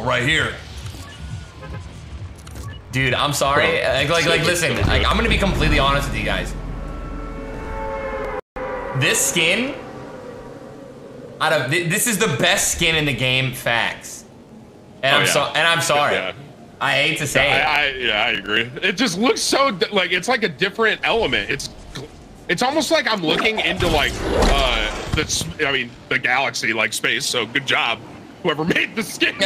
circle right here. Dude, I'm sorry. Like listen, like, I'm gonna be completely honest with you guys. This skin, out of this is the best skin in the game, facts. And I'm sorry. Yeah. I hate to say it. Yeah, I agree. It just looks so like it's like a different element. It's almost like I'm looking into like the galaxy, like space. So good job, whoever made the skin.